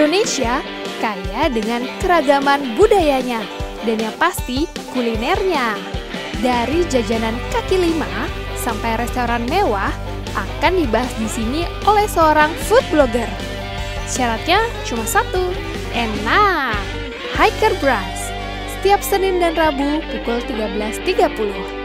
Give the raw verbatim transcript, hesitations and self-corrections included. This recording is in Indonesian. Indonesia kaya dengan keragaman budayanya dan yang pasti kulinernya. Dari jajanan kaki lima sampai restoran mewah akan dibahas di sini oleh seorang food blogger. Syaratnya cuma satu, enak. Hiker Brunch, setiap Senin dan Rabu pukul tiga belas tiga puluh.